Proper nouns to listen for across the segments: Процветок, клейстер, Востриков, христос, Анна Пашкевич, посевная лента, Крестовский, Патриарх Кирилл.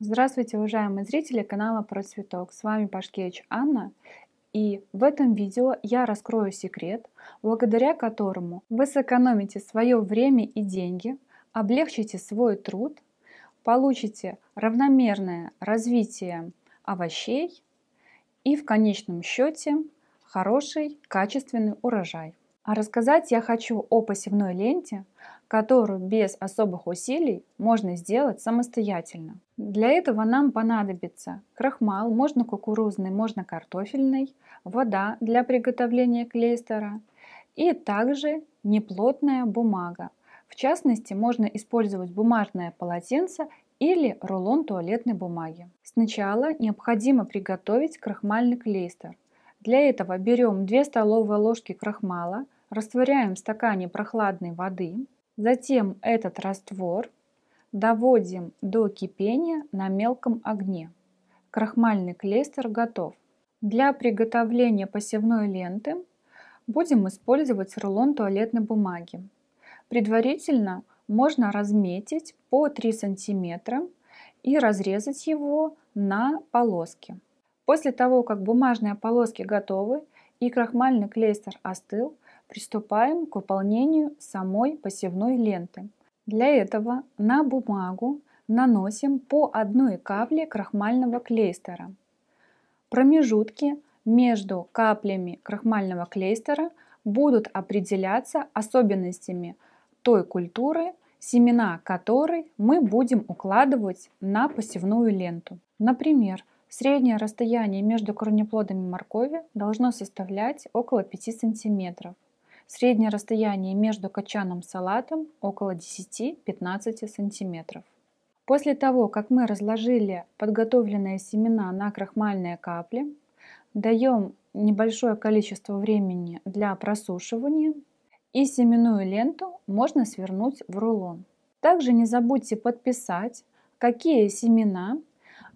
Здравствуйте, уважаемые зрители канала Процветок. С вами Пашкевич Анна. И в этом видео я раскрою секрет, благодаря которому вы сэкономите свое время и деньги, облегчите свой труд, получите равномерное развитие овощей и в конечном счете хороший качественный урожай. А рассказать я хочу о посевной ленте, которую без особых усилий можно сделать самостоятельно. Для этого нам понадобится крахмал, можно кукурузный, можно картофельный, вода для приготовления клейстера и также неплотная бумага. В частности, можно использовать бумажное полотенце или рулон туалетной бумаги. Сначала необходимо приготовить крахмальный клейстер. Для этого берем 2 столовые ложки крахмала, растворяем в стакане прохладной воды, затем этот раствор доводим до кипения на мелком огне. Крахмальный клейстер готов. Для приготовления посевной ленты будем использовать рулон туалетной бумаги. Предварительно можно разметить по 3 см и разрезать его на полоски. После того, как бумажные полоски готовы и крахмальный клейстер остыл, приступаем к выполнению самой посевной ленты. Для этого на бумагу наносим по 1 капле крахмального клейстера. Промежутки между каплями крахмального клейстера будут определяться особенностями той культуры, семена которой мы будем укладывать на посевную ленту. Например, среднее расстояние между корнеплодами моркови должно составлять около 5 см. Среднее расстояние между кочаном салатом около 10-15 см. После того, как мы разложили подготовленные семена на крахмальные капли, даем небольшое количество времени для просушивания и семенную ленту можно свернуть в рулон. Также не забудьте подписать, какие семена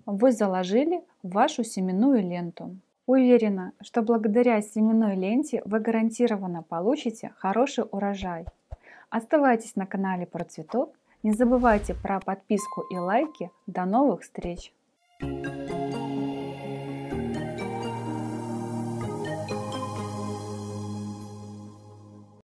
вы заложили в вашу семенную ленту. Уверена, что благодаря семенной ленте вы гарантированно получите хороший урожай. Оставайтесь на канале Процветок, не забывайте про подписку и лайки. До новых встреч!